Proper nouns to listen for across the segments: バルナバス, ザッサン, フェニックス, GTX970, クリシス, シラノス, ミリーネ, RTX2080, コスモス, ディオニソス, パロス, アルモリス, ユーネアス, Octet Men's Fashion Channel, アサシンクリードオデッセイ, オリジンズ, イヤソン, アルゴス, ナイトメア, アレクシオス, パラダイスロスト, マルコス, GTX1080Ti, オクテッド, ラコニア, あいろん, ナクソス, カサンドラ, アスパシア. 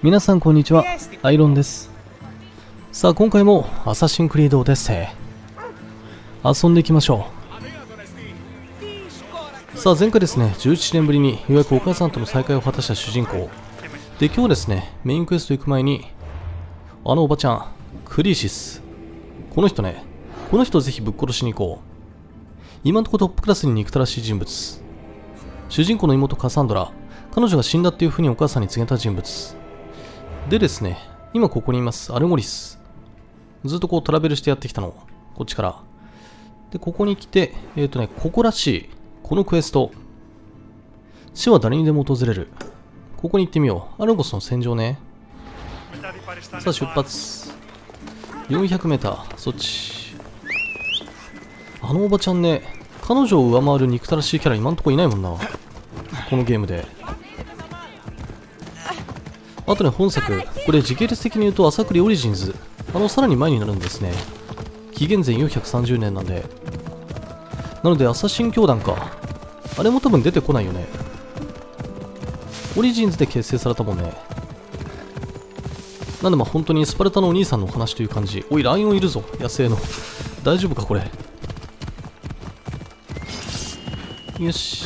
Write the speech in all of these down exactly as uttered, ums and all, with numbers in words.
皆さんこんにちは、アイロンです。さあ今回もアサシンクリードオデッセイ遊んでいきましょう。さあ前回ですね、じゅうななねんぶりにようやくお母さんとの再会を果たした主人公で、今日ですねメインクエスト行く前にあのおばちゃんクリシス、この人ね、この人をぜひぶっ殺しに行こう。今のところトップクラスに憎たらしい人物、主人公の妹カサンドラ、彼女が死んだっていう風にお母さんに告げた人物でですね、今ここにいますアルモリス、ずっとこうトラベルしてやってきたの、こっちからで、ここに来てえっ、ー、とねここらしい、このクエスト、死は誰にでも訪れる、ここに行ってみよう。アルゴスの戦場ね。さあ出発、 よんひゃくメーター そっち。あのおばちゃんね、彼女を上回る憎たらしいキャラ今んとこいないもんな、このゲームで。あとね本作、これ時系列的に言うと朝栗オリジンズ、あのさらに前になるんですね。紀元前よんひゃくさんじゅうねんなんで、なのでアサシン教団か、あれも多分出てこないよね。オリジンズで結成されたもんね。なんでまあ本当にスパルタのお兄さんのお話という感じ。おいライオンいるぞ、野生の大丈夫かこれ。よし、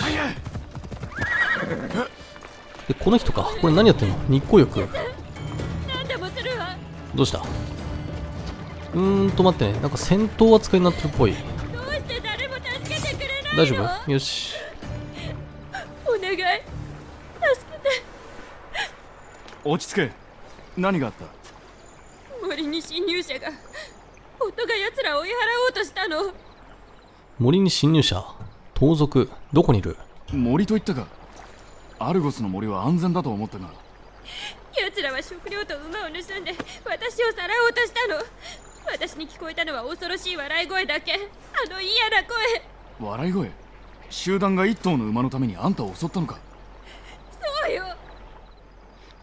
でこの人か、これ何やってんの、日光浴、どうした。うーんと待ってね、なんか戦闘扱いになってるっぽい。大丈夫、よし、お願い助けて。落ち着け、何があった。森に侵入者が、夫が奴らを追い払おうとしたの。森に侵入者、盗賊、どこにいる。森と言ったか、アルゴスの森は安全だと思ったが、奴らは食料と馬を盗んで私をさらおうとしたの。私に聞こえたのは恐ろしい笑い声だけ、あの嫌な声。笑い声、集団が一頭の馬のためにあんたを襲ったのか。そうよ。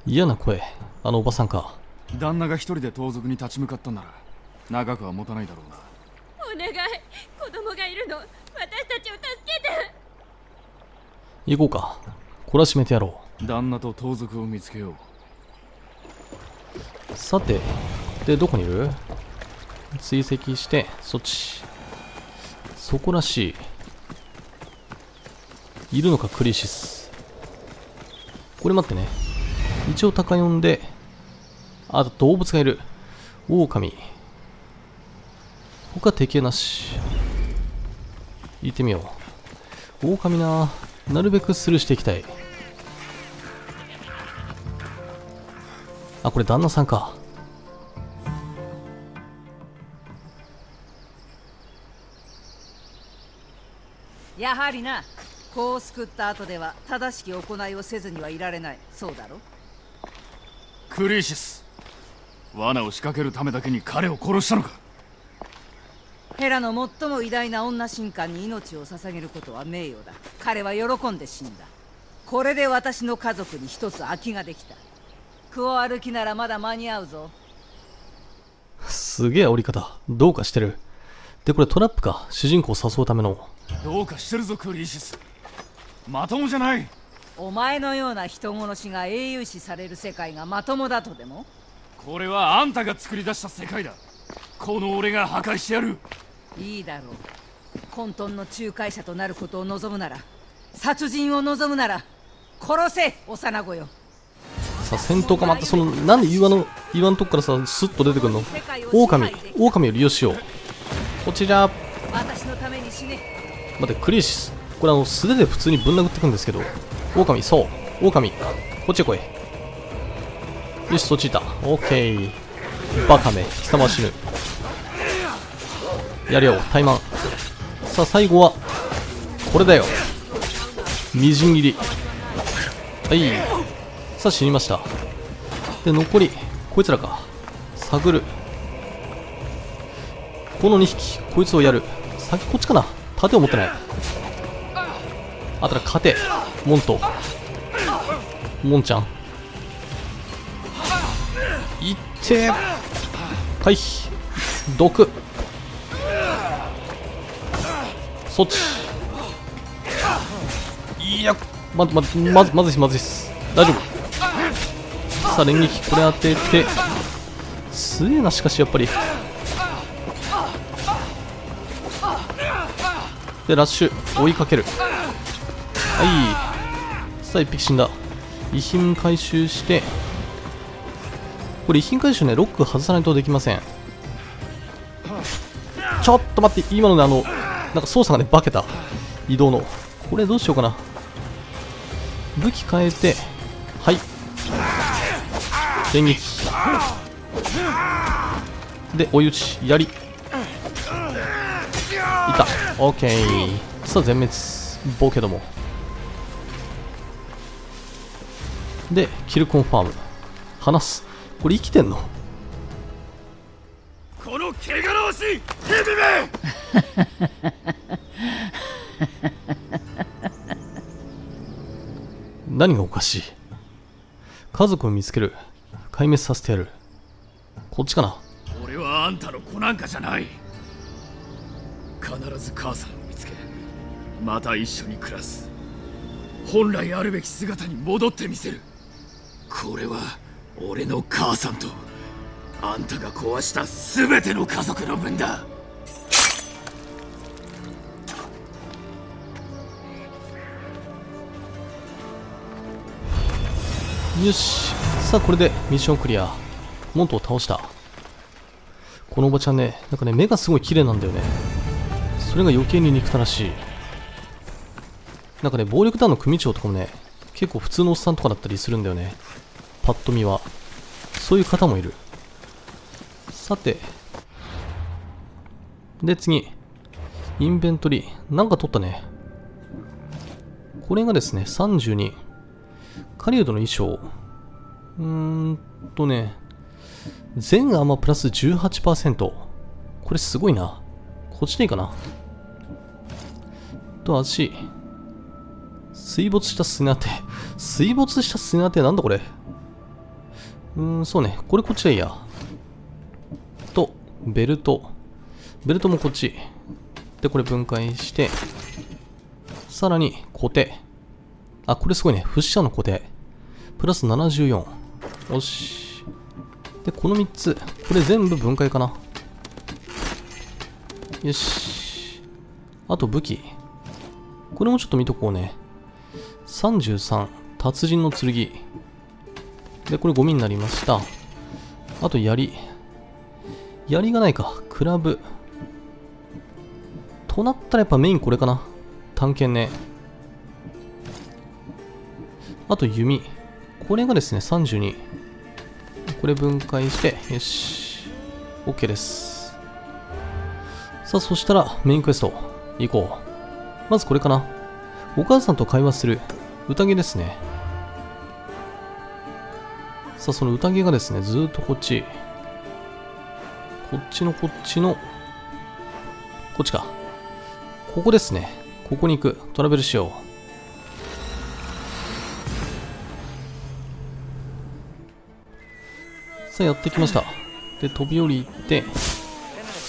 嫌な声、あのおばさんか。旦那が一人で盗賊に立ち向かったなら長くは持たないだろうな。お願い、子供がいるの、私たちを助けて。行こうか、懲らしめてやろう。旦那と盗賊を見つけよう。さてでどこにいる。追跡してそっち、そこらしい。いるのかクリシス。これ待ってね、一応高呼んで、あと動物がいる、オオカミ、他敵なし。行ってみよう。オオカミな、なるべくスルーしていきたい。あ、これ旦那さんか。やはりな、子を救った後では正しき行いをせずにはいられない、そうだろ。クリシス、罠を仕掛けるためだけに彼を殺したのか。ヘラの最も偉大な女神官に命を捧げることは名誉だ。彼は喜んで死んだ。これで私の家族に一つ空きができた。クオ歩きならまだ間に合うぞ。すげえ煽り方、どうかしてる。でこれトラップか、主人公を誘うための。どうかしてるぞクリシス、まともじゃない。お前のような人殺しが英雄視される世界がまともだとでも。これはあんたが作り出した世界だ、この俺が破壊してやる。いいだろう、混沌の仲介者となることを望むなら、殺人を望むなら殺せ幼子よ。さあ戦闘か、またそのなんで岩の岩のとこからさスッと出てくるの。狼、狼を利用しよう。こちら私のために死ね。待って、クリシス、これあの素手で普通にぶん殴ってくんですけど、狼、そう、狼こっちへ来い。よしそっちいた、オッケー。バカめ、貴様は死ぬ。やるよ怠慢。さあ最後はこれだよ、みじん切り。はい、さあ死にました。で残りこいつらか、探る、このにひき、こいつをやる。先こっちかな、盾を持ってない。あとは勝てモンとモンちゃん、いって回避、毒、そっち。いや、まずまずまずいっす、まずいっす、大丈夫。さあ連撃これ当てて、強えな。しかしやっぱりでラッシュ追いかける。はいさあ一匹死んだ。遺品回収して、これ遺品回収ね、ロック外さないとできません。ちょっと待って、今のねあのなんか操作がね化けた、移動の。これどうしようかな、武器変えて。はい電撃で追い打ち、槍いた。 OK さあ全滅ボケどもでキルコンファーム。離す。これ生きてんのこの怪我のしいヘビめ何がおかしい。家族を見つける。壊滅させてやる。こっちかな。俺はあんたの子なんかじゃない。必ず母さんを見つけ、また一緒に暮らす。本来あるべき姿に戻ってみせる。これは俺の母さんとあんたが壊した全ての家族の分だ。よしさあこれでミッションクリア。モントを倒した。このおばちゃんね、なんかね目がすごい綺麗なんだよね。それが余計に憎たらしい。なんかね暴力団の組長とかもね結構普通のおっさんとかだったりするんだよね、パッと見は。そういう方もいる。さてで次インベントリーなんか取ったね。これがですねさんじゅうに狩人の衣装。うーんとね全アーマープラス じゅうはちパーセント。 これすごいな。こっちでいいかな。と足水没した砂手。水没した砂手なんだこれ。うーんそうね、これこっちでいいや。とベルト、ベルトもこっちで。これ分解してさらに固定。あ、これすごいね。不死者の固定。プラスななじゅうよん。よし。で、このみっつ。これ全部分解かな。よし。あと武器。これもちょっと見とこうね。さんじゅうさん。達人の剣。で、これゴミになりました。あと槍。槍がないか。クラブ。となったらやっぱメインこれかな。探検ね。あと弓。これがですね、さんじゅうに。これ分解して、よし。OK です。さあ、そしたらメインクエスト。行こう。まずこれかな。お母さんと会話する。宴ですね。さあ、その宴がですね、ずーっとこっち。こっちのこっちの、こっちか。ここですね。ここに行く。トラベルしよう。やってきました。で飛び降りて、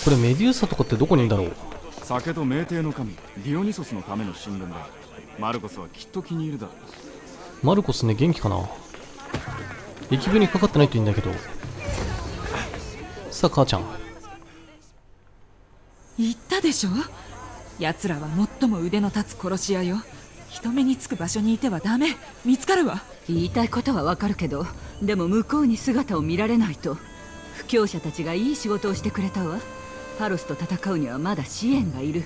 これメデューサとかってどこにいるんだろう。酒と名帝の神ディオニソスのための神殿だ。マルコスはきっと気に入るだろう。マルコスね元気かな。疫病にかかってないといいんだけど。さあ母ちゃん、言ったでしょ、奴らは最も腕の立つ殺し屋よ。人目につく場所にいてはダメ、見つかるわ。言いたいことはわかるけど、でも向こうに姿を見られないと。布教者たちがいい仕事をしてくれたわ。パロスと戦うにはまだ支援がいる。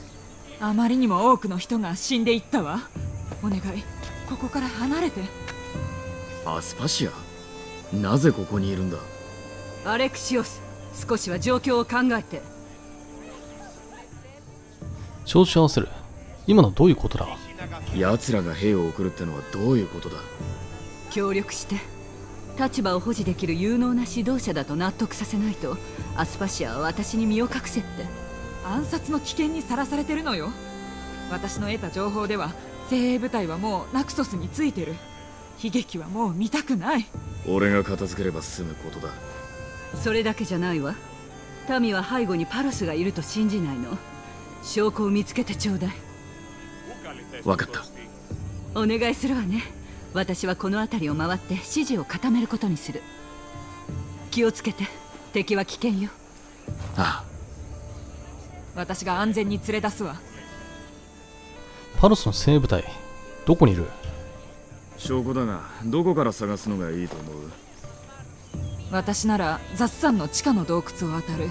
あまりにも多くの人が死んでいったわ。お願い、ここから離れて。アスパシア、なぜここにいるんだ。アレクシオス、少しは状況を考えて。調子合わせる。今のどういうことだ。奴らが兵を送るってのはどういうことだ。協力して、立場を保持できる有能な指導者だと納得させないと。アスパシアは私に身を隠せって。暗殺の危険にさらされてるのよ。私の得た情報では、精鋭部隊はもうナクソスについてる。悲劇はもう見たくない。俺が片付ければ済むことだ。それだけじゃないわ。民は背後にパロスがいると信じないの。証拠を見つけてちょうだい。分かった。お願いするわね。私はこの辺りを回って指示を固めることにする。気をつけて、敵は危険よ。ああ。私が安全に連れ出すわ。パルスの精鋭部隊、どこにいる？証拠だが、どこから探すのがいいと思う？私ならザッサンの地下の洞窟を渡る。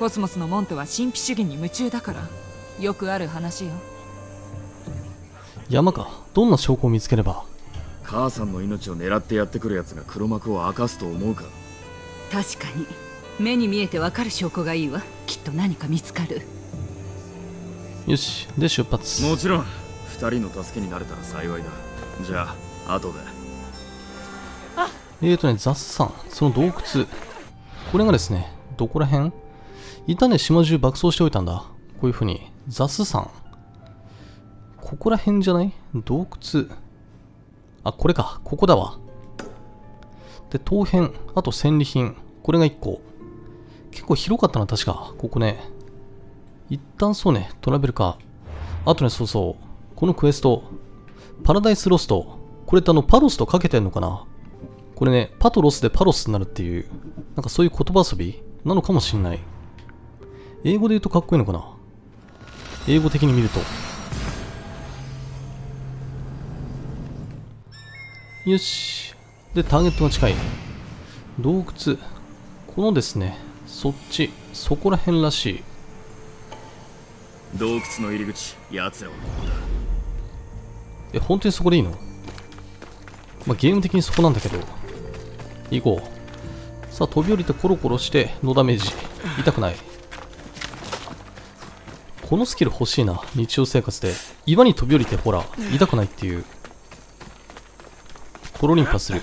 コスモスのモントは神秘主義に夢中だから、よくある話よ。山か。どんな証拠を見つければ？母さんの命を狙ってやってくるやつが黒幕を明かすと思うか？確かに目に見えてわかる証拠がいいわ。きっと何か見つかる。よし、で出発。もちろんふたりの助けになれたら幸いだ。じゃあ後で。えーとね、ザッサン、その洞窟、これがですね、どこら辺いたね、島中爆走しておいたんだ。こういう風にザスさん、ここら辺じゃない？洞窟、あ、これか、ここだわ。で、陶片、あと戦利品、これがいっこ。結構広かったな、確かここね。一旦そうね、トラベルか。あとね、そうそう、このクエスト、パラダイスロスト、これってあのパロスとかけてんのかな。これね、パとロスでパロスになるっていう、なんかそういう言葉遊びなのかもしんない。英語で言うとかっこいいのかな、英語的に見ると。よし、でターゲットが近い洞窟、このですね、そっち、そこら辺らしい。洞窟の入り口、やつらはここだ。え、本当にそこでいいの？まあ、ゲーム的にそこなんだけど。行こう。さあ、飛び降りてコロコロして、ノーダメージ。痛くない。このスキル欲しいな、日常生活で。岩に飛び降りて、ほら、痛くないっていう。コロリンパする。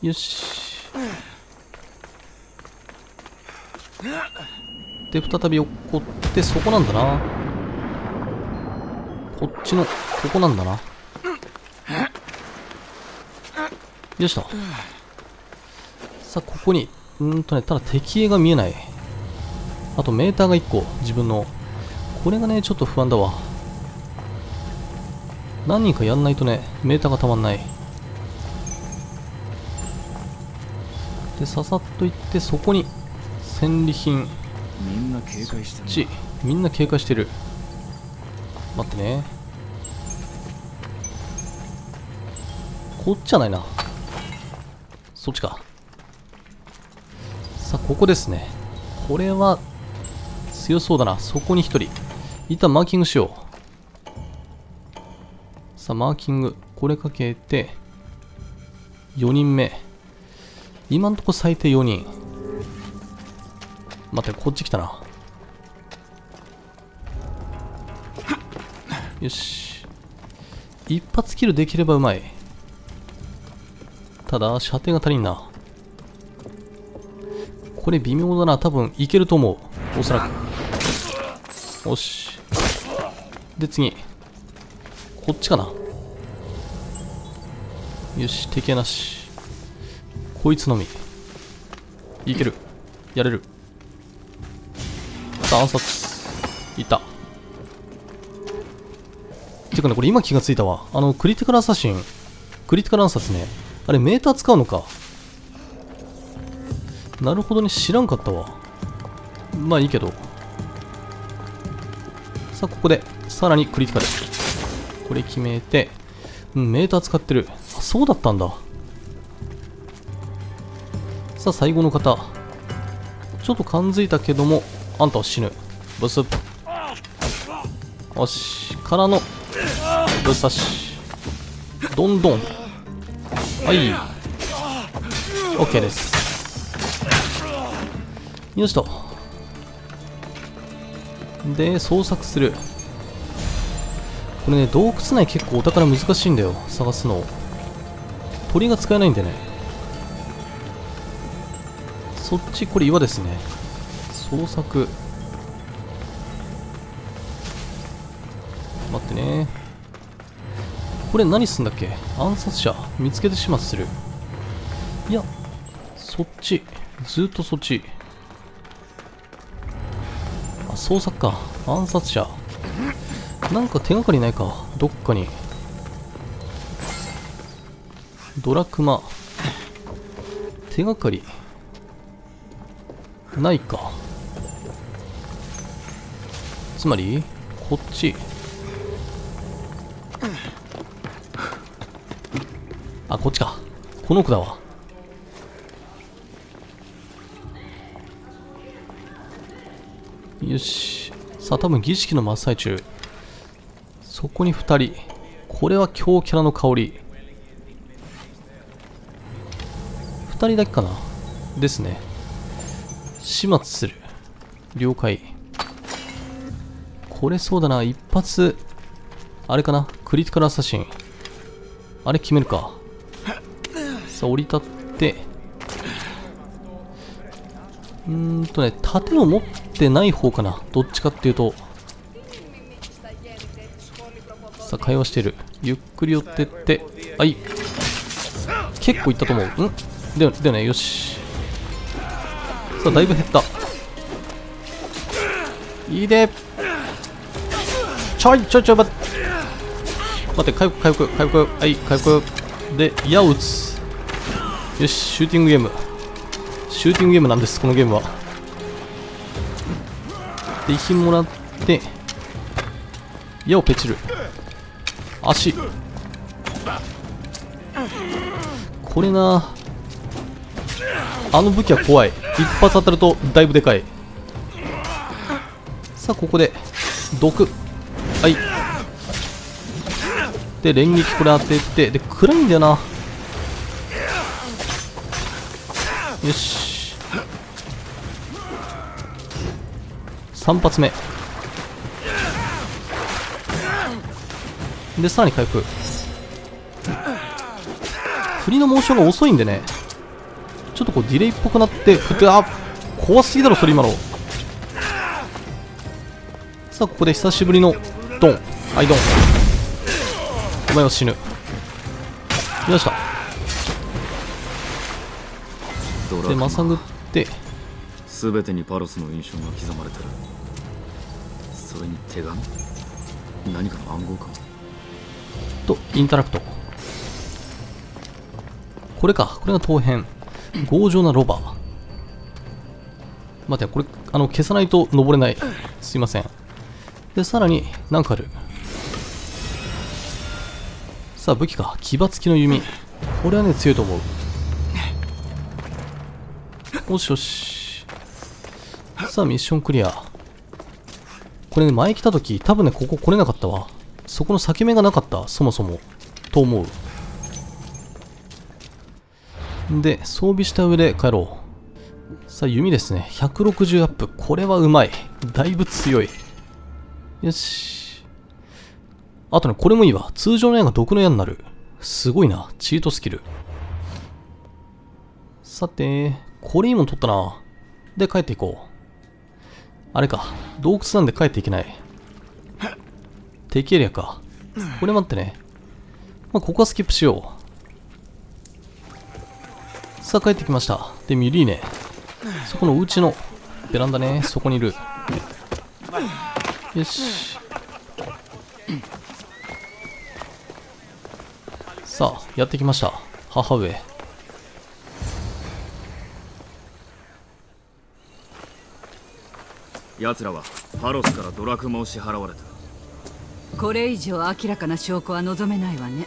よし。で、再び落っこって、そこなんだな。こっちの、ここなんだな。よしと。さあ、ここに、うーんとね、ただ敵影が見えない。あと、メーターがいっこ、自分の。これがね、ちょっと不安だわ。何人かやんないとね、メーターがたまんない。で、ささっといって、そこに戦利品、みんな警戒してる。ち、みんな警戒してる。待ってね、こっちじゃないな、そっちか。さあ、ここですね。これは強そうだな。そこにひとりいた。マーキングしよう。さあ、マーキング、これかけてよにんめ。今んとこ最低よにん。待って、こっち来たな。よし、一発キルできればうまい。ただ射程が足りんな。これ微妙だな。多分いけると思う、おそらく。よし、で次こっちかな。よし、敵はなし。こいつのみいける、やれる。さあ、暗殺いた。てかね、これ今気がついたわ。あのクリティカルアサシン、クリティカル暗殺ね、あれメーター使うのか。なるほどね、知らんかったわ。まあいいけど。さあ、ここでさらにクリティカル、これ決めて、うん、メーター使ってる。あ、そうだったんだ。さあ、最後の方、ちょっと感づいたけども、あんたは死ぬ。ブスッ、よしからのぶっ刺し、どんどん、はい、 OK です。よしと。で、捜索する。これね、洞窟内結構お宝難しいんだよ、探すの。鳥が使えないんでね。そっち、これ岩ですね。捜索、待ってね。これ何すんだっけ？暗殺者見つけて始末する。いや、そっち、ずっとそっち。あ、捜索か。暗殺者、なんか手がかりないか。どっかにドラクマ手がかりないか。つまりこっち、あ、こっちか。この奥だわ。よし、さあ多分儀式の真っ最中、そこにふたり。これは強キャラの香り。ふたりだけかなですね。始末する、了解。これそうだな、一発あれかな、クリティカルアサシン、あれ決めるか。さあ降り立って、うーんとね、盾を持ってない方かな、どっちかっていうと。さあ会話してる、ゆっくり寄ってって、はい、結構いったと思う。うんだよ、だよね。よし、さあだいぶ減った。いいで、ちょいちょいちょい、待って、回復回復回復、はい、回復で矢を打つ。よし、シューティングゲーム、シューティングゲームなんです、このゲームは。で遺品もらって矢をペチる、足これな。あの武器は怖い、一発当たるとだいぶでかい。さあここで毒、はい、で連撃、これ当てて、で暗いんだよな。よし、さんぱつめでさらに回復。振りのモーションが遅いんでね、ちょっとこうディレイっぽくなって振って、あ、怖すぎだろそれ今の。さあここで久しぶりのドン、はい、ドン、お前は死ぬ。よっしゃ、でまさぐって、全てにパロスの印象が刻まれてる。それに手紙、何かの暗号かとインタラクト、これか、これが陶片、強情なロバー。待って、これあの消さないと登れない、すいません。でさらに何かある。さあ武器か、牙付きの弓、これはね強いと思う。よしよし、さあミッションクリア。これね前来た時多分ねここ来れなかったわ、そこの裂け目がなかったそもそもと思う。で装備した上で帰ろう。さあ弓ですね、ひゃくろくじゅうアップ、これはうまい、だいぶ強い。よし、あとねこれもいいわ、通常の矢が毒の矢になる、すごいな、チートスキル。さてこれいいもん取ったな。で帰っていこう。あれか、洞窟なんで帰っていけない、敵エリアか。これ待ってね、まあ、ここはスキップしよう。さあ帰ってきました。でミリーネ、そこのおうちのベランダね、そこにいる。よし、さあやってきました母上。奴らはパロスからドラクマを支払われた。これ以上明らかな証拠は望めないわね。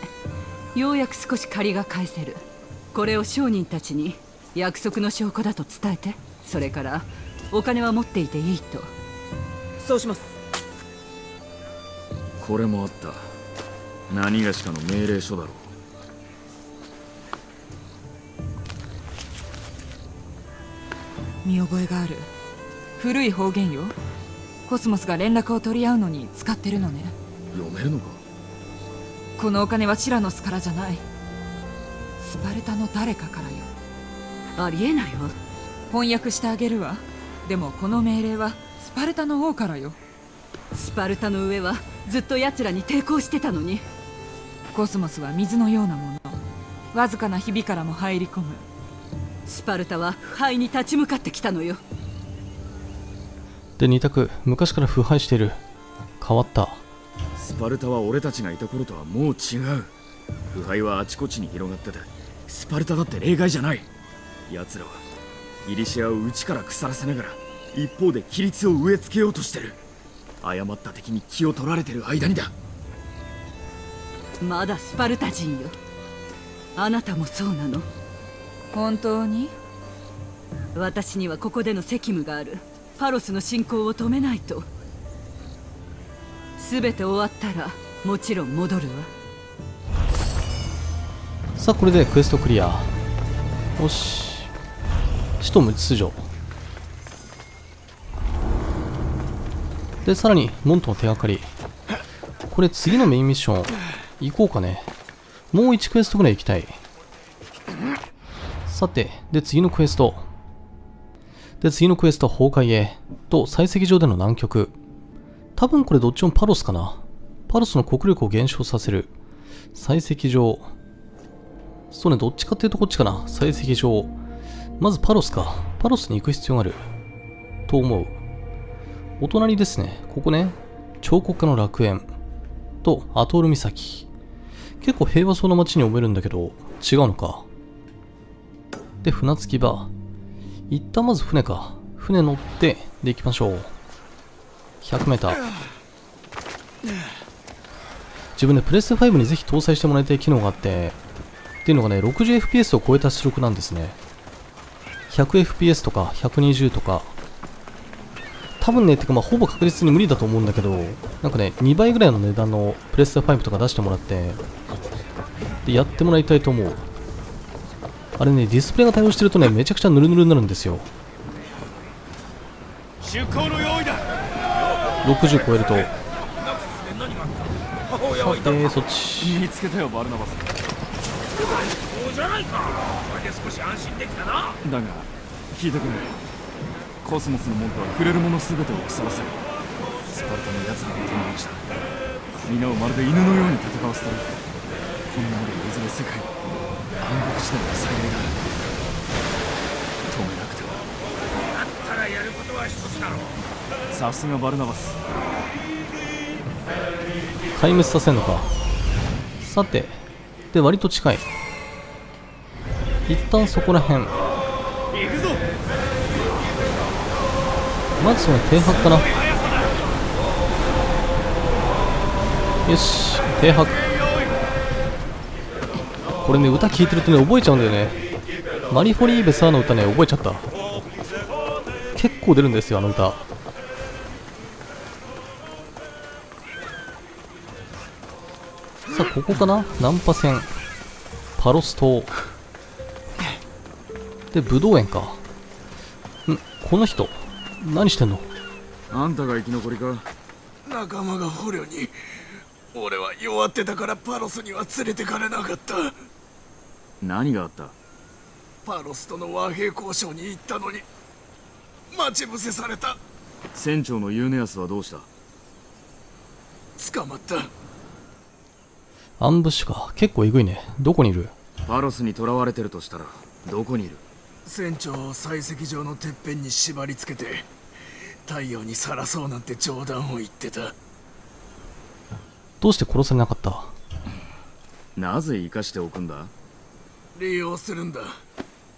ようやく少し借りが返せる。これを商人たちに約束の証拠だと伝えて、それからお金は持っていていいと。そうします。これもあった、何がしかの命令書だろう。見覚えがある、古い方言よ。コスモスが連絡を取り合うのに使ってるのね。読めるのか。このお金はシラノスからじゃない、スパルタの誰かからよ。ありえないわ。翻訳してあげるわ。でもこの命令はスパルタの王からよ。スパルタの上はずっと奴らに抵抗してたのに。コスモスは水のようなもの、わずかなひびからも入り込む。スパルタは腐敗に立ち向かってきたのよ。でに択、昔から腐敗してる、変わった。スパルタは俺たちがいた頃とはもう違う。腐敗はあちこちに広がってて、スパルタだって例外じゃない。奴らはギリシアを内から腐らせながら、一方で規律を植え付けようとしてる。誤った敵に気を取られてる間にだ。まだスパルタ人よ。あなたもそうなの？本当に？私にはここでの責務がある。パロスの侵攻を止めないと。全て終わったらもちろん戻るわ。さあ、これでクエストクリア。よし、使徒無秩序で、さらにモントの手がかり。これ次のメインミッション行こうかね。もういちクエストぐらい行きたい。さて、で次のクエストで次のクエストは崩壊へと採石場での南極。多分これどっちもパロスかな。パロスの国力を減少させる採石場。そうね、どっちかっていうとこっちかな。採石場、まずパロスか。パロスに行く必要があると思う。お隣ですね、ここね。彫刻家の楽園とアトール岬。結構平和そうな街に思えるんだけど、違うのか。で、船着き場。一旦まず船か。船乗って、で行きましょう。ひゃくメーター。自分でプレステファイブにぜひ搭載してもらいたい機能があって、っていうのがね、ろくじゅうエフピーエス を超えた出力なんですね。ひゃくエフピーエス とかひゃくにじゅうとか。多分ね、てかまあほぼ確実に無理だと思うんだけど、なんかね、にばいぐらいの値段のプレステファイブとか出してもらって、で、やってもらいたいと思う。あれね、ディスプレイが対応してるとね、めちゃくちゃヌルヌルになるんですよ。ろくじゅう超えると。さて、そっち。だが、聞いてくれ。コスモスのモントは触れるもの全てを腐らせる。スパルタの奴らが転覆した。皆をまるで犬のように戦わせてる。こんなので譲る世界、暗黒時代の最大だ。止めなくては。だったらやることは一つだろう。さすがバルナバス。壊滅させんのか。さて、で割と近い。一旦そこら辺まずその停泊かな。よし、停泊。これね、歌聴いてるとね、覚えちゃうんだよね。マリフォリーベサーの歌ね、覚えちゃった。結構出るんですよ、あの歌。さあ、ここかな。ナンパ船、パロス島でブドウ園か。ん、この人何してんの？あんたが生き残りか？仲間が捕虜に。俺は弱ってたからパロスには連れてかれなかった。何があった？パロスとの和平交渉に行ったのに待ち伏せされた。船長のユーネアスはどうした？捕まった。アンブッシュか。結構えぐいね。どこにいる？パロスに囚われてるとしたらどこにいる？船長を採石場のてっぺんに縛り付けて太陽にさらそうなんて冗談を言ってた。どうして殺されなかった？なぜ生かしておくんだ？利用するんだ。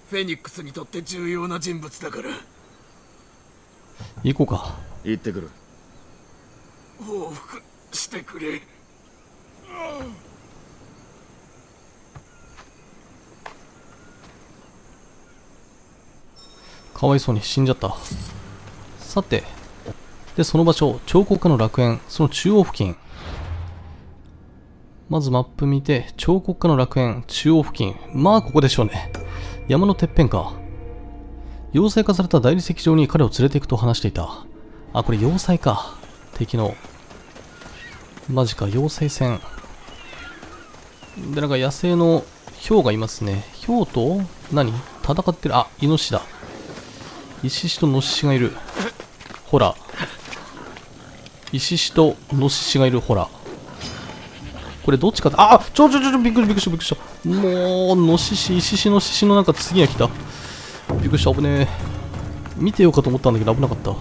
フェニックスにとって重要な人物だから。行こうか。行ってくる。報復してくれ。うん、かわいそうに死んじゃった。さて、でその場所、彫刻家の楽園。その中央付近、まずマップ見て、彫刻家の楽園中央付近。まあここでしょうね。山のてっぺんか。要塞化された大理石場に彼を連れて行くと話していた。あ、これ要塞か。敵のマジか。要塞戦で、なんか野生のヒョウがいますね。ヒョウと何戦ってる？あ、イノシだ。イシシとノシシがいる。ほら、イシシとノシシがいる。ほら、これどっちか。ああ、ちょちょちょちょ、びっくりびっくりしたびっくりした。もうノシシ、イシシ、ノシシのなんか次が来た。びっくりした。危ねえ。見てようかと思ったんだけど危なかった。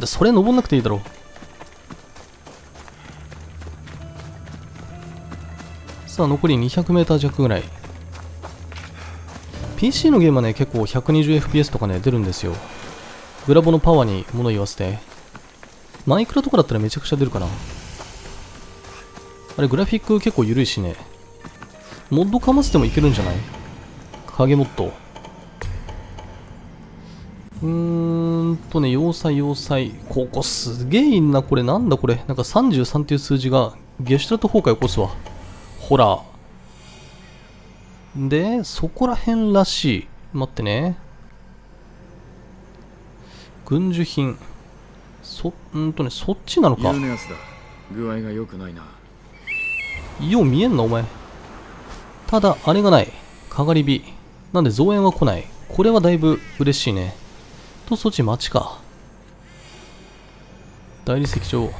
でそれ登んなくていいだろう。さあ残り にひゃくメートル 弱ぐらい。 ピーシー のゲームはね結構 ひゃくにじゅうエフピーエス とかね出るんですよ。グラボのパワーに物言わせて。マイクラとかだったらめちゃくちゃ出るかな。あれグラフィック結構緩いしね、モッドかませてもいけるんじゃない？影モッド。うーんとね、要塞要塞。ここすげえいんな、これなんだこれ。なんかさんじゅうさんっていう数字がゲシュタルト崩壊起こすわ。ほら。で、そこら辺らしい。待ってね。軍需品。そ、うんとね、そっちなのか。具合が良くないな。よう見えんな、お前。ただ、あれがない。かがり火。なんで増援は来ない。これはだいぶ嬉しいね。と、そっち町か。大理石場。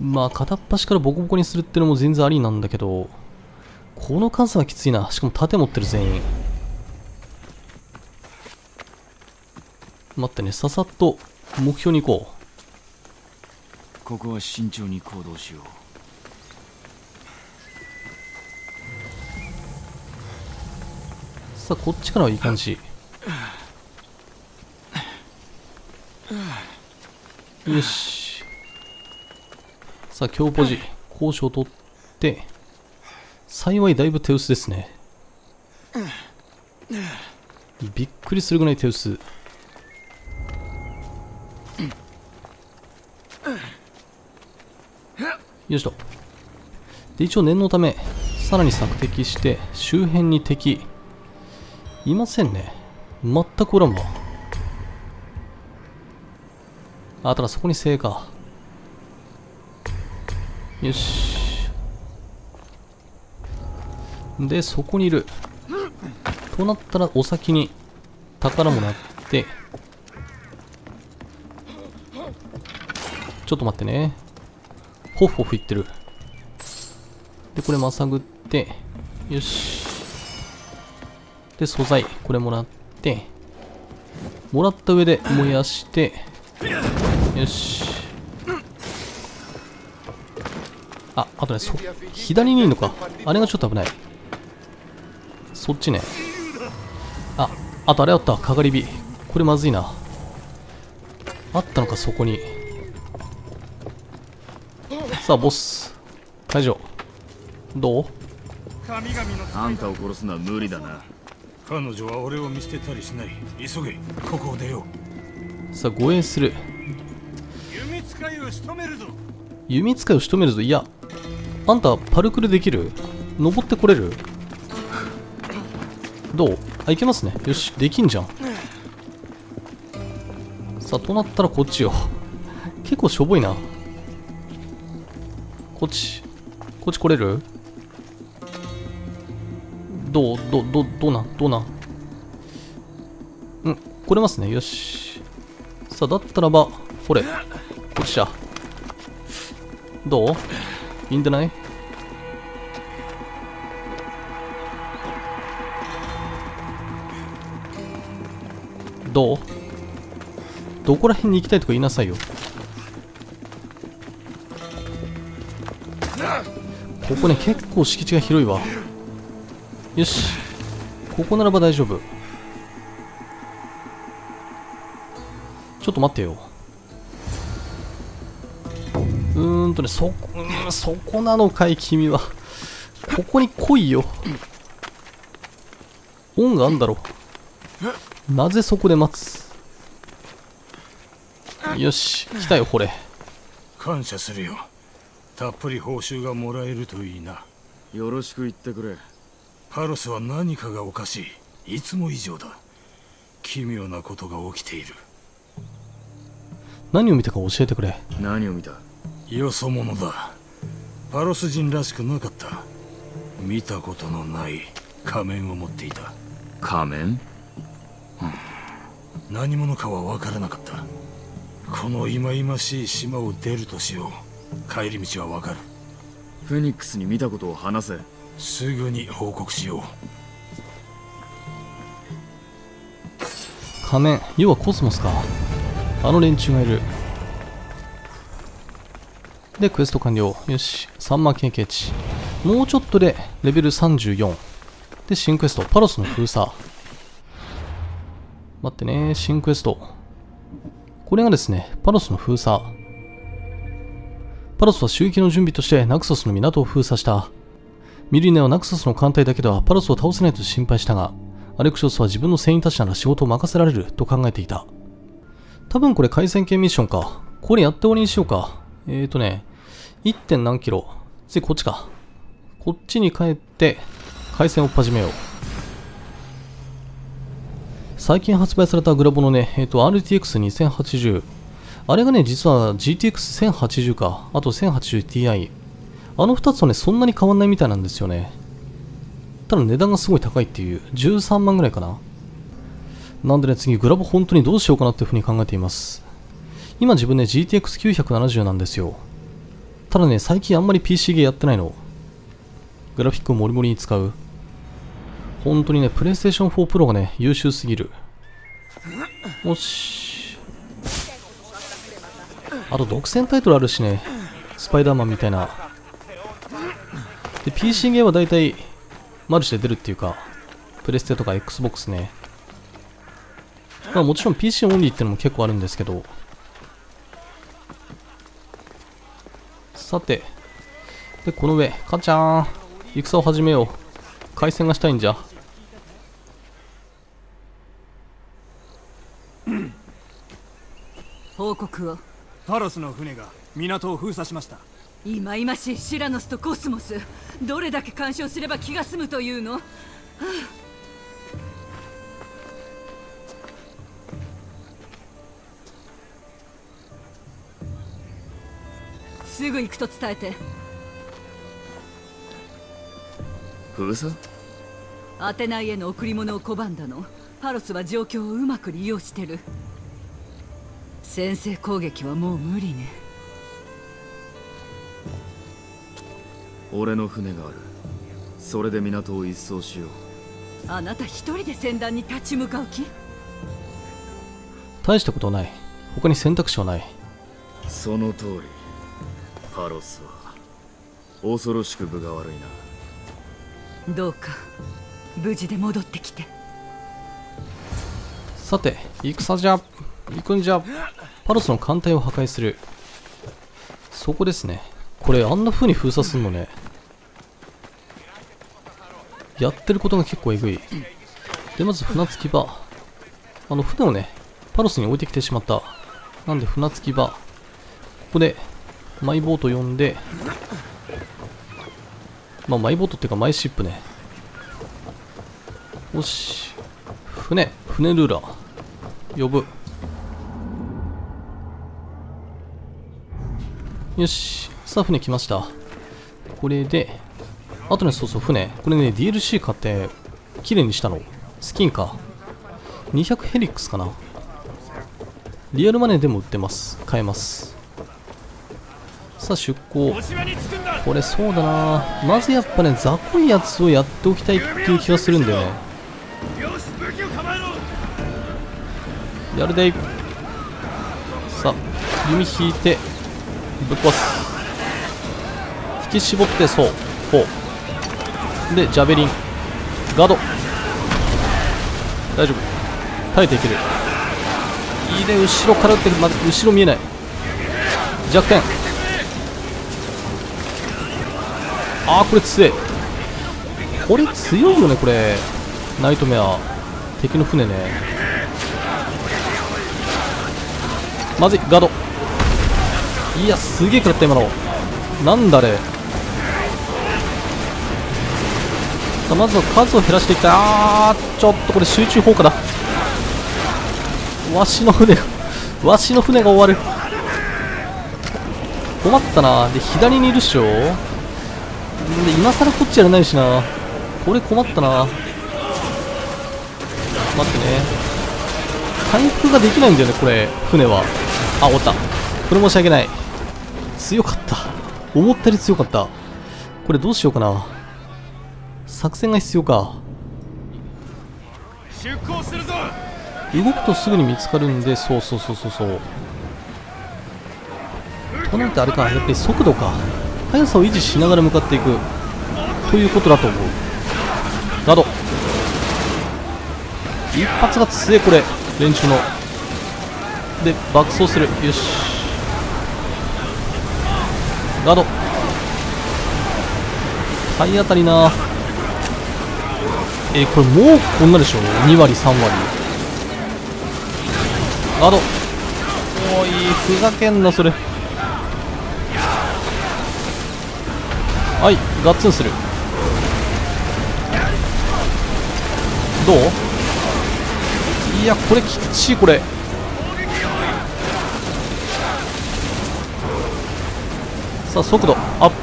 まあ、片っ端からボコボコにするってのも全然ありなんだけど、この数はきついな。しかも盾持ってる全員。待ってね、ささっと目標に行こう。ここは慎重に行動しよう。さあこっちからはいい感じ。よし。さあ強ポジ交渉を取って、幸いだいぶ手薄ですね。びっくりするぐらい手薄。よいしょ。で一応念のためさらに索敵して、周辺に敵いませんね。全くおらんわ。あ、ただそこに精か。よし。でそこにいるとなったら、お先に宝もらって、ちょっと待ってね。ホフホフいってる。でこれまさぐって、よし。で素材これもらって、もらった上で燃やして、よし。あ、あとね、そ左にいるのか。あれがちょっと危ない。そっちね。あ、あとあれあった、かがり火。これまずいな。あったのか、そこに。さあボス解除。どう？あんたを殺すのは無理だな。彼女は俺を見捨てたりしない。急げ、ここを出よう。さあ護衛する。弓使いを仕留めるぞ。弓使いを仕留めるぞ。いや、あんたパルクルできる？登ってこれる？どう？あ、いけますね。よし、できんじゃん。さあとなったらこっちよ。結構しょぼいな。こっちこっち来れる？どうどうどうどうなんどうなん。うん、来れますね。よし。さあだったらばこれ、こっちだ。どう？いいんじゃない？どう？どこら辺に行きたいとか言いなさいよ。ここね、結構敷地が広いわ。よし、ここならば大丈夫。ちょっと待ってよ。うーんとね、そこ、うん、そこなのかい、君は。ここに来いよ。恩があんだろ。なぜそこで待つ？よし、来たよ、これ。感謝するよ。たっぷり報酬がもらえるといいな。よろしく言ってくれ。パロスは何かがおかしい。いつも以上だ。奇妙なことが起きている。何を見たか教えてくれ。何を見た？よそ者だ。パロス人らしくなかった。見たことのない仮面を持っていた。仮面？うん、何者かは分からなかった。この忌々しい島を出るとしよう。帰り道は分かる。フェニックスに見たことを話せ。すぐに報告しよう。仮面、要はコスモスか。あの連中がいる。でクエスト完了。よし、さんまん経験値。もうちょっとでレベルさんじゅうよんで新クエストパロスの封鎖、待ってね、新クエスト、これがですねパロスの封鎖。パロスは襲撃の準備としてナクソスの港を封鎖した。ミリネはナクソスの艦隊だけではパロスを倒せないと心配したが、アレクシオスは自分の船員たちなら仕事を任せられると考えていた。多分これ海戦系ミッションか。これやって終わりにしようか。えーとね、いってん 何キロ。次こっちか。こっちに帰って、海戦を始めよう。最近発売されたグラボのね、えーと、アールティーエックスにせんはちじゅう。あれがね、実は ジーティーエックスせんはちじゅう か。あと せんはちじゅうティーアイ。あのふたつとね、そんなに変わんないみたいなんですよね。ただ値段がすごい高いっていう。じゅうさんまんぐらいかな。なんでね、次グラボ本当にどうしようかなっていうふうに考えています。今自分ね ジーティーエックスきゅうひゃくななじゅう なんですよ。ただね、最近あんまり ピーシー ゲーやってないの。グラフィックをモリモリに使う。本当にね、プレイステーションフォー プロ がね、優秀すぎる。よし。あと独占タイトルあるしね、スパイダーマンみたいな。で、ピーシー ゲーはだいたいマルチで出るっていうか、プレステとか エックスボックス ね。まあもちろん ピーシー オンリーってのも結構あるんですけど。さて、で、この上、かちゃーん、戦を始めよう。海戦がしたいんじゃ。報告を。パロスの船が港を封鎖しました。いまいましいシラノスとコスモス、どれだけ干渉すれば気が済むというの。はあ、すぐ行くと伝えて。封鎖？アテナイへの贈り物を拒んだの。パロスは状況をうまく利用してる。先制攻撃はもう無理ね。俺の船がある。それで港を一掃しよう。あなた一人で船団に立ち向かう気？大したことない。他に選択肢はない。その通り。パロスは恐ろしく分が悪いな。どうか無事で戻ってきて。さて、戦じゃ。行くんじゃ。パロスの艦隊を破壊する。そこですね。これあんな風に封鎖するのね。やってることが結構えぐい。で、まず船着き場、あの船をねパロスに置いてきてしまった。なんで船着き場、ここでマイボート呼んで、まあマイボートっていうかマイシップね。よし、船船ルーラー呼ぶ。よし、さあ船来ました。これであとね、そうそう、船これね ディーエルシー 買って綺麗にしたの。スキンかにひゃくヘリックスかな。リアルマネーでも売ってます。買えます。さあ出航。これそうだな、まずやっぱね雑魚いやつをやっておきたいっていう気がするんだよね。やるでい。さあ弓引いてぶっ壊す。引き絞って、そうこうでジャベリンガード、大丈夫、耐えていける。いいね、後ろから打ってる、ま、後ろ見えない、弱点。あー、これ強い。これ強いよね、これ。ナイトメア敵の船ね。まずい、ガード。いや、すげえ食らった今の。なんだあれ。さあまずは数を減らしていきたい。あー、ちょっとこれ集中砲火だ。わしの船がわしの船が終わる。困ったな。で左にいるっしょ。で今更こっちやれないしな。これ困ったな。待ってね、回復ができないんだよねこれ船は。あ、終わった。これ申し訳ない。強かった、思ったより強かった。これどうしようかな。作戦が必要か。出航するぞ。動くとすぐに見つかるんで、そうそうそうそうそう。となるとあれか、やっぱり速度か。速さを維持しながら向かっていく。ということだと思う。など一発が強え。これ連中ので爆走する。よしなど体当たりな。えー、これもうこんなでしょ。に割さん割など。おいふざけんなそれ。はいガッツンする。どういやこれきっちい。これさあ速度アップ。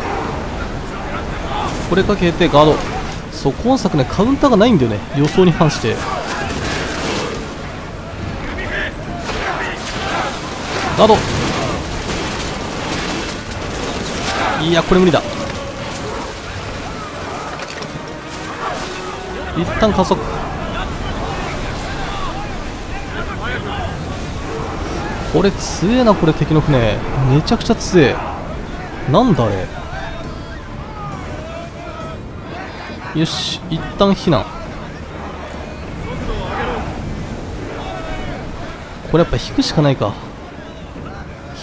これかけてガード。そう今作ねカウンターがないんだよね、予想に反して。ガードいやこれ無理だ。一旦加速。これ強えな。これ敵の船めちゃくちゃ強え。なんだあれ。よし一旦避難。これやっぱ引くしかないか。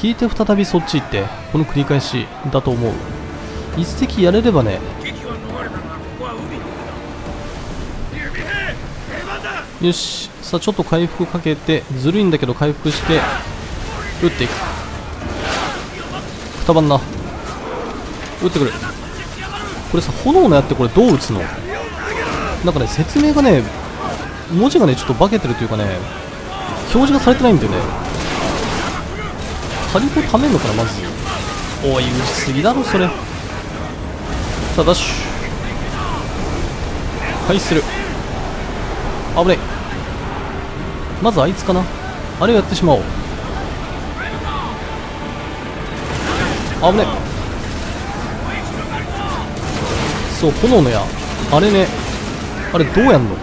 引いて再びそっち行ってこの繰り返しだと思う。一石やれればね。よしさあちょっと回復かけて、ずるいんだけど回復して打っていく。くたばんな。打ってくる。これさ炎のやってこれどう打つの。なんかね説明がね文字がねちょっと化けてるというかね表示がされてないんだよね。火力をためるのかなまず。おい打ちすぎだろそれ。さあダッシュ回避する。危ねえ。まずあいつかな。あれをやってしまおう。危ねえ。そう炎の矢あれね。あれどうやんの。よ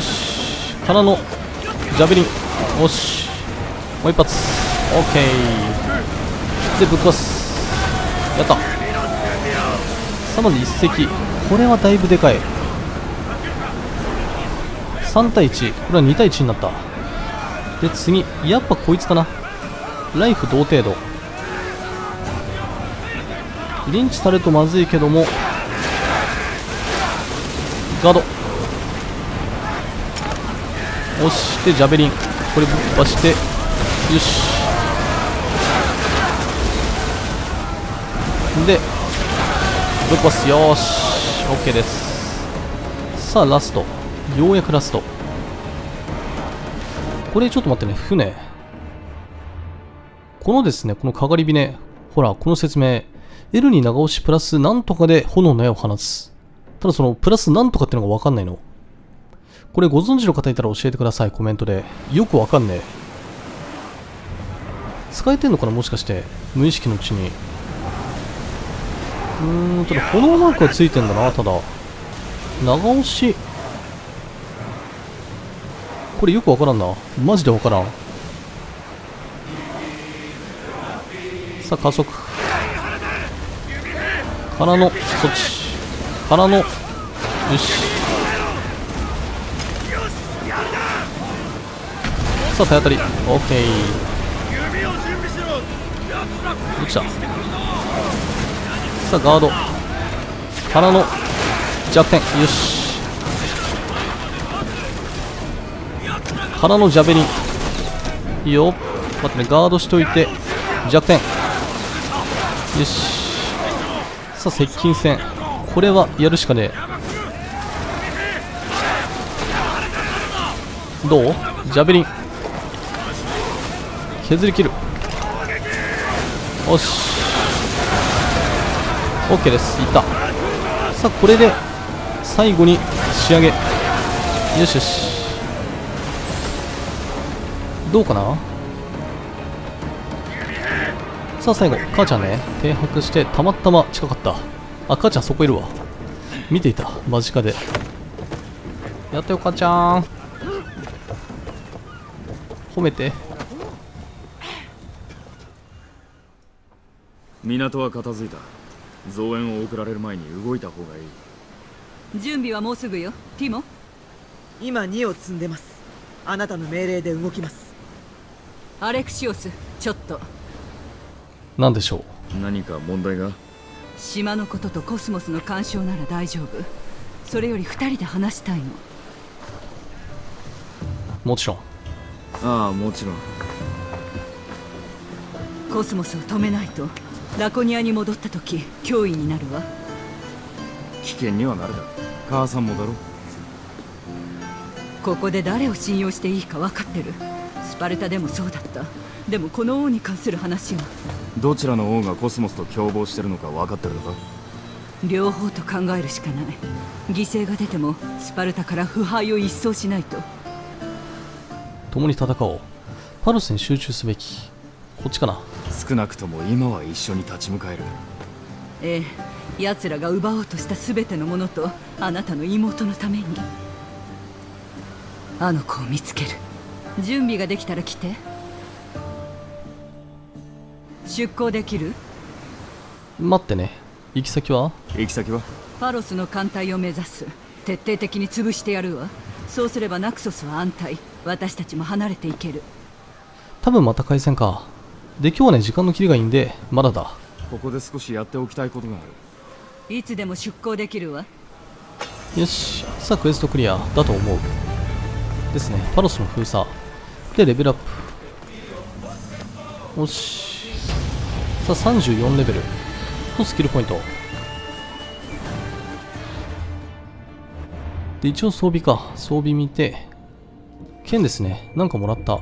しからのジャベリン。よしもう一発オッケーでぶっ壊す。やった。さあまず一石。これはだいぶでかい。さん対いち。これはに対いちになった。で次やっぱこいつかな。ライフ同程度。リンチされるとまずいけどもガード押してジャベリンこれぶっ壊して。よしでぶっ壊す。よし OK です。さあラスト、ようやくラスト。これちょっと待ってね、船このですねこのかがり火ね、ほらこの説明 L に長押しプラスなんとかで炎の矢を放つ。ただそのプラスなんとかってのが分かんないの。これご存知の方いたら教えてくださいコメントで。よく分かんねえ。使えてんのかなもしかして無意識のうちに。うーんただ炎マークはついてんだな。ただ長押しこれよくわからんな。マジでわからん。さあ加速からのそっちからの。よしさあ体当たり OK。 どっちだ。さあガードからの弱点。よしからのジャベリン。いいよ待ってねガードしといて弱点。よしさあ接近戦これはやるしかねえ。どうジャベリン削り切る。よし OK です。いった。さあこれで最後に仕上げ。よしよしどうかな。さあ最後母ちゃんね停泊してたまたま近かった。あ母ちゃんそこいるわ。見ていた間近で。やったよ母ちゃん褒めて。港は片付いた。増援を送られる前に動いた方がいい。準備はもうすぐよ、ティモ。今にを積んでます。あなたの命令で動きます。アレクシオス、ちょっと。何でしょう。何か問題が。島のこととコスモスの干渉なら大丈夫。それより二人で話したいの。もちろん。ああ、もちろん。コスモスを止めないとラコニアに戻った時脅威になるわ。危険にはなるだ。母さんもだろ。ここで誰を信用していいか分かってる。スパルタでもそうだった。でもこの王に関する話は。どちらの王がコスモスと共謀してるのか分かってるのか。両方と考えるしかない。犠牲が出てもスパルタから腐敗を一掃しないと。共に戦おう。パルスに集中すべき。こっちかな。少なくとも今は一緒に立ち向かえる。ええ、奴らが奪おうとした全てのものとあなたの妹のために。あの子を見つける。準備ができたら来て。出航できる？待ってね。行き先は？行き先は？パロスの艦隊を目指す。徹底的に潰してやるわ。そうすればナクソスは安泰。私たちも離れていける。多分また回線か。で、今日はね、時間の切りがいいんで、まだだ。ここで少しやっておきたいことがある。いつでも出航できるわ。よし。さあ、クエストクリアだと思う。ですね。パロスの封鎖。で、レベルアップ。よし。さあ、さんじゅうよんレベル。とスキルポイントで、一応装備か。装備見て剣ですね。なんかもらった。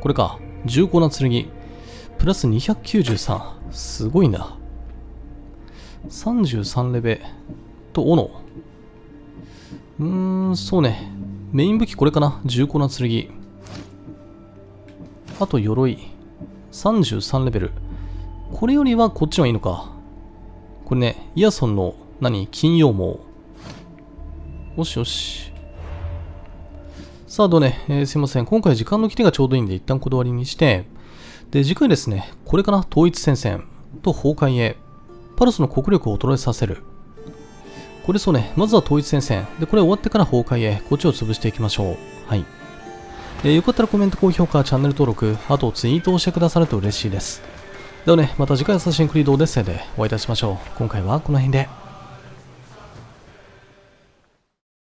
これか。重厚な剣プラスにひゃくきゅうじゅうさん。すごいな。さんじゅうさんレベと斧。うーん、そうね。メイン武器これかな。重厚な剣。あと鎧さんじゅうさんレベル。これよりはこっちはいいのか。これね、イヤソンの、何、金羊毛。よしよし。さあ、どうね、えー、すいません。今回時間の切れがちょうどいいんで、一旦こだわりにして、で、次回ですね、これかな、統一戦線と崩壊へ、パルスの国力を衰えさせる。これそうね、まずは統一戦線。で、これ終わってから崩壊へ、こっちを潰していきましょう。はい。えー、よかったらコメント、高評価、チャンネル登録、あとツイートをしてくださると嬉しいです。ではね、また次回アサシンクリードオデッセイでお会いいたしましょう。今回はこの辺で。